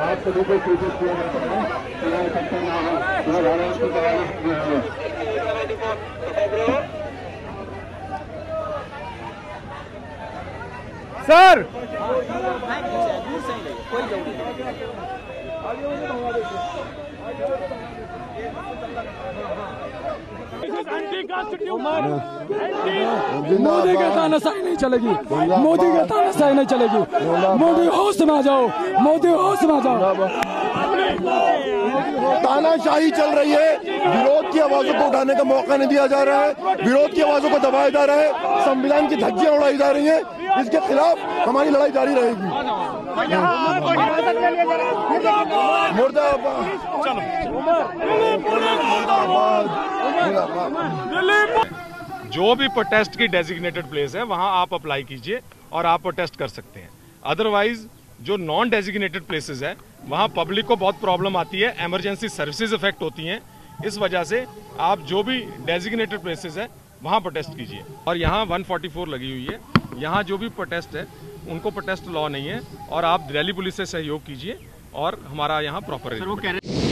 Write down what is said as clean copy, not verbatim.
आप सभी को सूचित किया जाता है कि यह संख्या ना हो यह धारणा की कराना चाहिए। सर कोई जरूरी नहीं मोदी के तानाशाही नहीं चलेगी, मोदी के तानाशाही नहीं चलेगी। मोदी होश में आ जाओ, मोदी होश में आ जाओ। तानाशाही चल रही है, विरोध की आवाजों को उठाने का मौका नहीं दिया जा रहा है, विरोध की आवाजों को दबाया जा रहा है, संविधान की धज्जियां उड़ाई जा रही है। इसके खिलाफ हमारी लड़ाई जारी रहेगी। जो भी प्रोटेस्ट की डेजिग्नेटेड प्लेस है वहां आप अप्लाई कीजिए और आप प्रोटेस्ट कर सकते हैं। अदरवाइज जो नॉन डेजिग्नेटेड प्लेसेस है वहां पब्लिक को बहुत प्रॉब्लम आती है, इमरजेंसी सर्विसेज इफेक्ट होती हैं। इस वजह से आप जो भी डेजिग्नेटेड प्लेसेस है वहां प्रोटेस्ट कीजिए। और यहाँ 144 लगी हुई है, यहाँ जो भी प्रोटेस्ट है उनको प्रोटेस्ट लॉ नहीं है और आप दिल्ली पुलिस से सहयोग कीजिए और हमारा यहाँ प्रॉपर है।